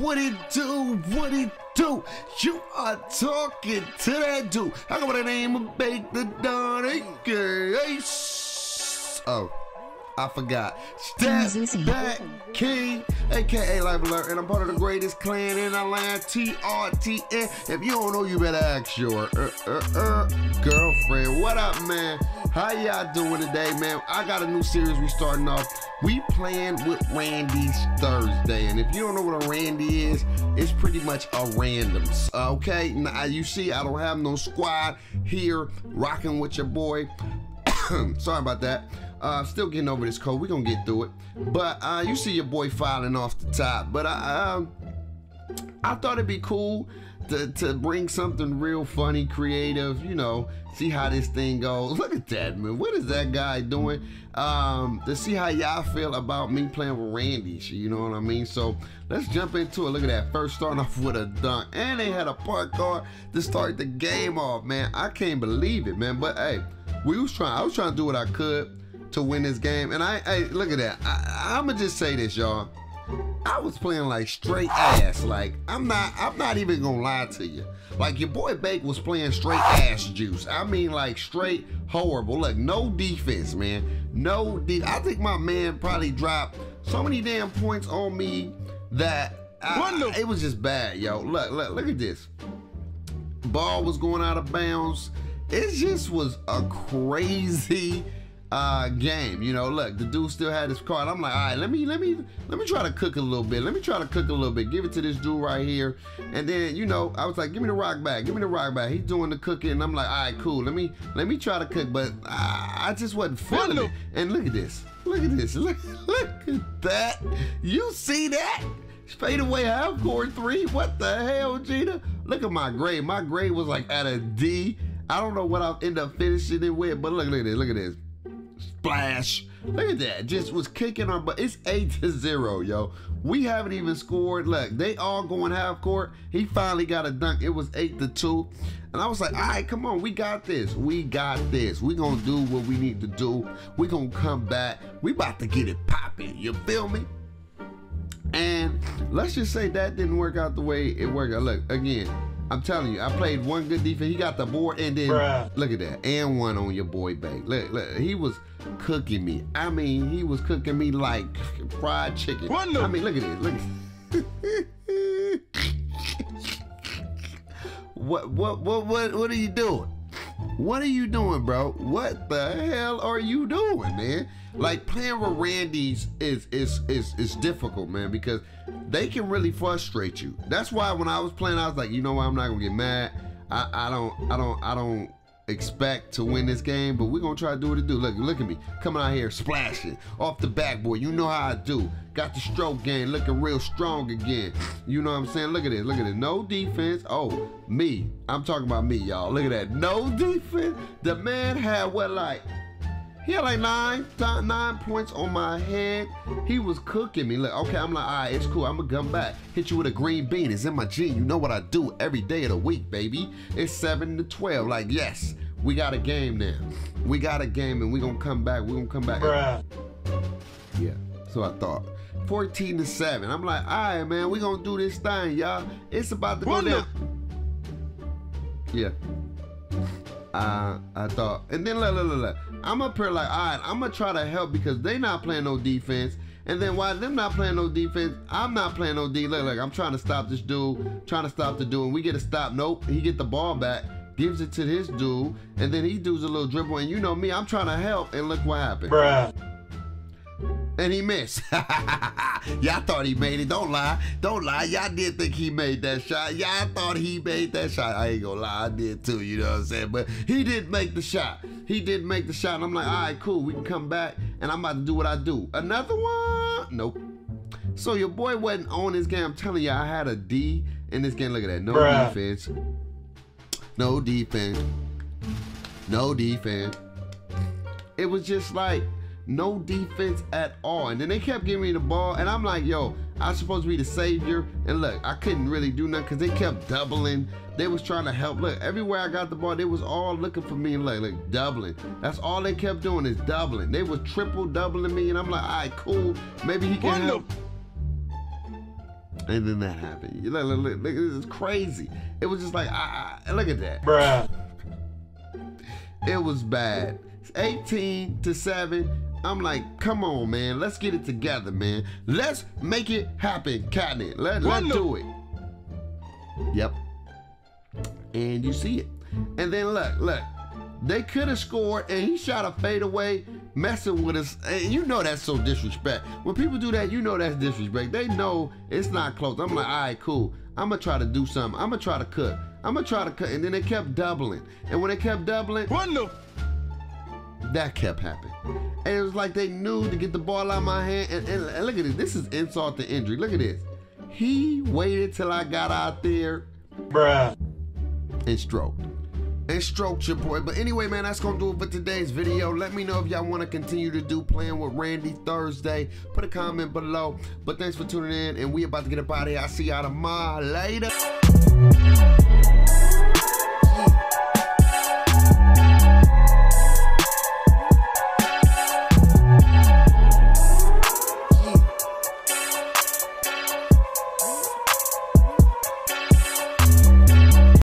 What it do? What it do? You are talking to that dude. I go by the name of Bake the Don. Oh, I forgot. Step Back King, aka Live Alert, and I'm part of the greatest clan in our land, TRTN. If you don't know, you better ask your girlfriend. What up, man? How y'all doing today, man? I got a new series we starting off. We playing with Randy's Thursday, and if you don't know what a Randy is, it's pretty much a randoms, okay? Now, you see, I don't have no squad here rocking with your boy. Sorry about that. Still getting over this cold. We're going to get through it. But you see your boy filing off the top. But I thought it'd be cool to bring something real funny, creative, you know, see how this thing goes. Look at that, man. What is that guy doing? To see how y'all feel about me playing with Randy, you know what I mean? So let's jump into it. Look at that. First starting off with a dunk. And they had a punt guard to start the game off, man. I can't believe it, man. But, hey, I was trying to do what I could to win this game. And hey, look at that. I'ma just say this, y'all. I was playing like straight ass. Like, I'm not even gonna lie to you. Like, your boy Bake was playing straight ass juice. I mean, like, straight horrible. Look, no defense, man. No defense. I think my man probably dropped so many damn points on me that it was just bad, yo. Look at this. Ball was going out of bounds. It just was a crazy game, you know. Look, the dude still had his card. I'm like, all right, let me try to cook a little bit. Give it to this dude right here. And then, you know, I was like, give me the rock back. He's doing the cooking, and I'm like, all right, cool. Let me try to cook, but I just wasn't feeling it. And look at this. Look at that. You see that? Fade away half-court three. What the hell, Gina? Look at my grade. My grade was like at a D. I don't know what I'll end up finishing it with, but look at this, Splash. Look at that. Just was kicking our butt. It's 8-0, yo. We haven't even scored. Look, they all going half court. He finally got a dunk. It was 8-2. And I was like, all right, come on. We got this. We going to do what we need to do. We going to come back. We about to get it popping. You feel me? And let's just say that didn't work out the way it worked out. Look, again. I'm telling you, I played one good defense. He got the board, and then look at that, and one on your boy Bake. Look, he was cooking me. I mean, he was cooking me like fried chicken. I mean, look at this. What are you doing? What are you doing, bro? What the hell are you doing, man? Like, playing with Randy's is difficult, man, because they can really frustrate you. That's why when I was playing, I was like, you know what, I'm not gonna get mad. I don't expect to win this game, but we're gonna try to do what it do. Look at me coming out here splashing off the backboard. You know how I do. Got the stroke game looking real strong again. You know what I'm saying? Look at this. No defense. Oh, me. I'm talking about me, y'all. Look at that. No defense. The man had what, like, he had like nine points on my head. He was cooking me. Look, okay, I'm like, all right, it's cool. I'm gonna come back. Hit you with a green bean. It's in my gene. You know what I do every day of the week, baby. It's 7-12. Like, yes, we got a game now. We got a game, and we're gonna come back. Bruh. Yeah, so I thought. 14-7. I'm like, all right, man, we're gonna do this thing, y'all. It's about to go down. Yeah. I thought, and then look. I'm up here like, all right, I'm gonna try to help because they not playing no defense. And then while them not playing no defense, I'm not playing no D. Look, I'm trying to stop this dude, and we get a stop. Nope, he get the ball back, gives it to this dude, and then he does a little dribble. And you know me, I'm trying to help, and look what happened. Bruh. And he missed. Y'all thought he made it. Don't lie. Y'all did think he made that shot. Y'all thought he made that shot. I ain't gonna lie. I did too. You know what I'm saying? But he didn't make the shot. And I'm like, all right, cool. We can come back. And I'm about to do what I do. Another one? Nope. So your boy wasn't on this game. I'm telling you, I had a D in this game. Look at that. No defense. It was just like, no defense at all. And then they kept giving me the ball, and I'm like, yo, I'm supposed to be the savior. And look, I couldn't really do nothing because they kept doubling. They was trying to help. Look, everywhere I got the ball, they was all looking for me. And look, doubling. That's all they kept doing is doubling. They was triple doubling me, and I'm like, all right, cool. Maybe he can help. and then that happened. You look, this is crazy. It was just like, look at that, bruh. It was bad. It's 18-7. I'm like, come on, man. Let's get it together, man. Let's make it happen, Cotton. Let's do it. Yep. And you see it. And then look. They could have scored, and he shot a fadeaway, messing with us. And you know that's so disrespect. When people do that, you know that's disrespect. They know it's not close. I'm like, all right, cool. I'm going to try to do something. I'm going to try to cook. I'm going to try to cook. And then they kept doubling. And when they kept doubling, that kept happening. And it was like they knew to get the ball out of my hand. And look at this. This is insult to injury. Look at this. He waited till I got out there. Bruh. And stroked. And stroked your boy. But anyway, man, that's going to do it for today's video. Let me know if y'all want to continue to do Playing with Randy Thursday. Put a comment below. But thanks for tuning in. And we about to get up out of here. I'll see y'all tomorrow. Later.